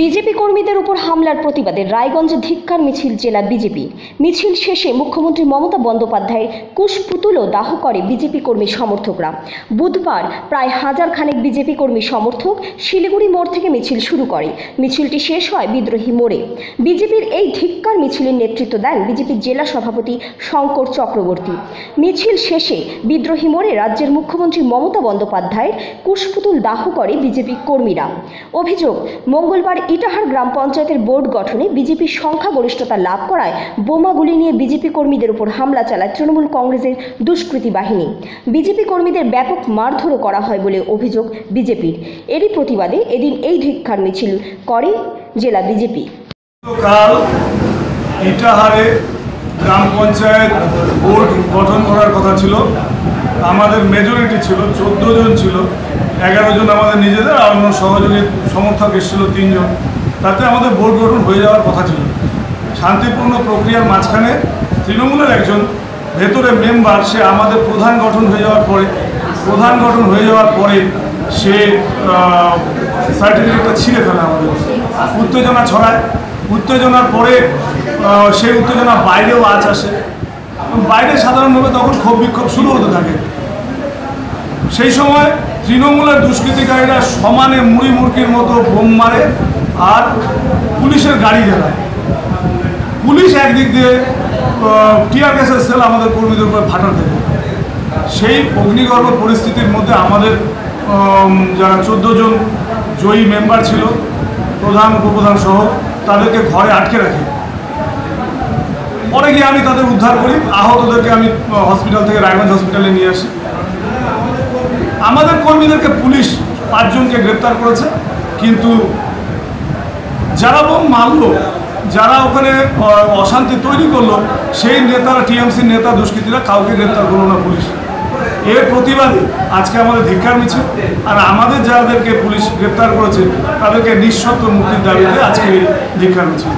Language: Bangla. বিজেপি কর্মীদের উপর হামলার প্রতিবাদে রায়গঞ্জে ধিক্কার মিছিল জেলা বিজেপি। মিছিল শেষে মুখ্যমন্ত্রী মমতা বন্দ্যোপাধ্যায়ের কুশপুতুলও দাহ করে বিজেপি কর্মী সমর্থকরা। বুধবার প্রায় 1000 খানেক বিজেপি কর্মী সমর্থক শিলিগুড়ি মোড় থেকে মিছিল শুরু করে। মিছিলটি শেষ হয় বিদ্রোহী মোড়ে। বিজেপির এই ধিক্কার মিছিলের নেতৃত্ব দেন বিজেপির জেলা সভাপতি শঙ্কর চক্রবর্তী। মিছিল শেষে বিদ্রোহী মোড়ে রাজ্যের মুখ্যমন্ত্রী মমতা বন্দ্যোপাধ্যায়ের কুশপুতুল দাহ করে বিজেপি কর্মীরা। অভিযোগ, মঙ্গলবার ईटाहार ग्राम पंचायत बोर्ड गठने बीजेपी संख्यागरिष्ठता लाभ कराय बोमागुली निये बीजेपी कर्मीदेर उपर हमला चालाय तृणमूल कांग्रेसेर दुष्कृति बाहिनी। बीजेपी कर्मीदेर व्यापक मारधर करा हय बोले अभियोग बीजेपीर। एरी प्रतिबादे एदिन एई धिक्कार मिछिल करे जिला बीजेपी। काल ईटाहारे ग्राम पंचायत बोर्ड गठन करार कथा छिलो, आमादेर मेजरिटी छिलो 14 जन छिलो, 11 जन आमादेर निजेदेर और अन्य सहयोगी समर्थक एसेछिलो 3 जन। ताते आमादेर बोर्ड गठन हये जाओयार कथा छिलो। शांतिपूर्ण प्रक्रियार माझखाने तृणमूलेर एकजन भेतरे मेम्बर से आमादेर प्रधान गठन हये जाओयार परे से सार्टिफिकेटटा छिड़े फेले आमादेर उत्तेजना छड़ाय। उत्तेजनार परे से उत्तेजना बाइरेও আজ আসে। বাইরে সাধারণভাবে তখন ক্ষোভ বিক্ষোভ শুরু হতে থাকে। সেই সময় তৃণমূলের দুষ্কৃতিকারীরা সমানে মুড়ি মুড়কির মতো বোম মারে আর পুলিশের গাড়ি জ্বালায়। পুলিশ একদিক দিয়ে টিয়ার গ্যাসের সেল আমাদের কর্মীদের উপরে ফাটাতে থাকে। সেই অগ্নিগর্ভ পরিস্থিতির মধ্যে আমাদের যারা 14 জন জয়ী মেম্বার ছিল প্রধান উপপ্রধান সহ তাদেরকে ঘরে আটকে রাখে। পরে গিয়ে আমি তাদের উদ্ধার করি, আহতদেরকে আমি হসপিটাল থেকে রায়গঞ্জ হসপিটালে নিয়ে আসি। আমাদের কর্মীদেরকে পুলিশ 5 জনকে গ্রেপ্তার করেছে, কিন্তু যারা বোম মারলো, যারা ওখানে অশান্তি তৈরি করলো, সেই নেতারা টিএমসির নেতা দুষ্কৃতীরা কাউকে গ্রেপ্তার করলো না পুলিশ। এর প্রতিবাদে আজকে আমাদের ধিক্কার মিছিল। আর আমাদের যাদেরকে পুলিশ গ্রেপ্তার করেছে তাদেরকে নিঃশর্ত মুক্তির দাবিতে আজকে ধিক্কার মিছিল।